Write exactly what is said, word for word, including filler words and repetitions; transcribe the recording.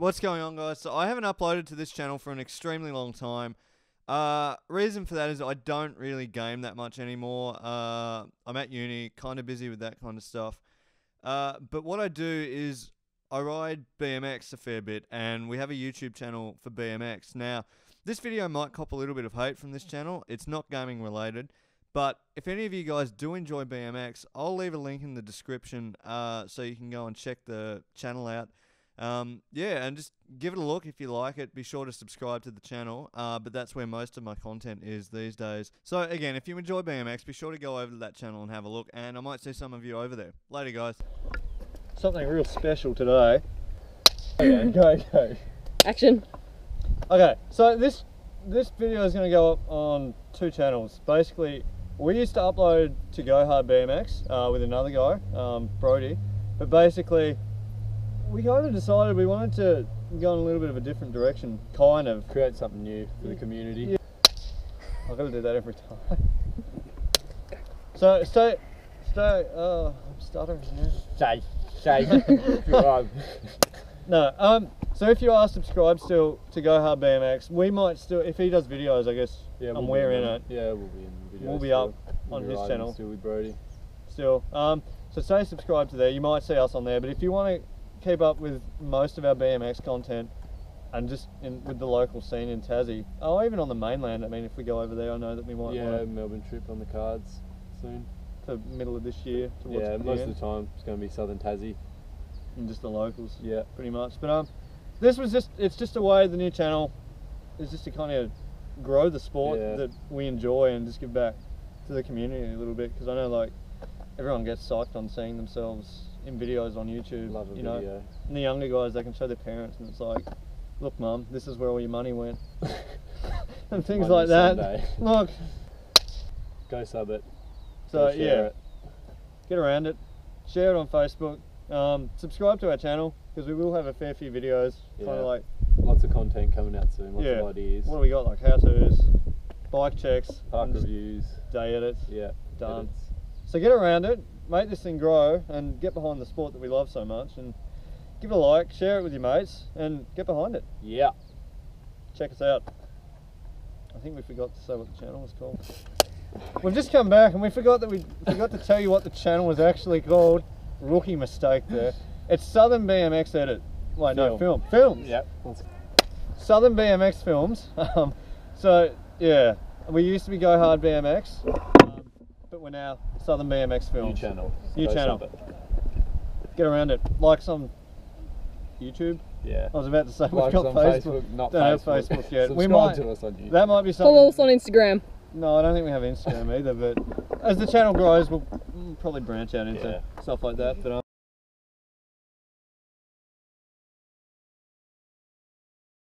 What's going on, guys? So I haven't uploaded to this channel for an extremely long time. Uh, reason for that is I don't really game that much anymore. Uh, I'm at uni, kind of busy with that kind of stuff. Uh, but what I do is I ride B M X a fair bit, and we have a YouTube channel for B M X. Now, this video might cop a little bit of hate from this channel. It's not gaming related. But if any of you guys do enjoy B M X, I'll leave a link in the description uh, so you can go and check the channel out. Um, yeah, and just give it a look if you like it. Be sure to subscribe to the channel, uh, but that's where most of my content is these days. So again, if you enjoy B M X, be sure to go over to that channel and have a look, and I might see some of you over there. Later, guys. Something real special today. Okay, go, go. Action. Okay, so this, this video is going to go up on two channels. Basically, we used to upload to Go Hard B M X uh, with another guy, um, Brody, but basically, we kind of decided we wanted to go in a little bit of a different direction, kind of. Create something new for the community. Yeah. I've got to do that every time. So, stay, stay, oh, uh, I'm stuttering now. Stay, stay. No, um, so if you are subscribed still to Go Hard B M X, we might still, if he does videos, I guess, yeah, we'll I'm wearing it. Yeah, we'll be in the videos. We'll be still. Up on we'll his channel. Still with Brody. Still. Um, so stay subscribed to there. You might see us on there, but if you want to keep up with most of our B M X content and just in, with the local scene in Tassie. Oh, even on the mainland. I mean, if we go over there, I know that we might. Yeah, Melbourne trip on the cards soon. For middle of this year. Towards yeah, the most end. Of the time it's going to be Southern Tassie and just the locals. Yeah, pretty much. But um, this was just—it's just a way. The new channel is just to kind of grow the sport yeah. that we enjoy and just give back to the community a little bit. Because I know like everyone gets psyched on seeing themselves in videos on YouTube. Love a you know, video. And the younger guys, they can show their parents and it's like, look mum, this is where all your money went. And things money like that. Sunday. Look. Go sub it. So yeah, it. Get around it. Share it on Facebook. Um, subscribe to our channel because we will have a fair few videos. Yeah. Kind of like lots of content coming out soon, lots yeah. of ideas. What do we got? Like how-tos, bike checks, park reviews, day edits. Yeah. Done. Edits. So get around it. Make this thing grow and get behind the sport that we love so much, and give it a like, share it with your mates and get behind it. Yeah. Check us out. I think we forgot to say what the channel was called. We've just come back and we forgot that we forgot to tell you what the channel was actually called. Rookie mistake there. It's Southern B M X Edit. Wait, film. no, film. Films. Yep. Southern B M X Films. Um, so, yeah, we used to be Go Hard B M X, um, but we're now Southern B M X Films. New channel. New Go channel. Get around it. Likes on YouTube. Yeah. I was about to say we've got on Facebook. Facebook. Not don't Facebook. have Facebook yet. We might. To us on YouTube. That might be something. Follow us on Instagram. No, I don't think we have Instagram either. But as the channel grows, we'll probably branch out into yeah. stuff like that. But. Um,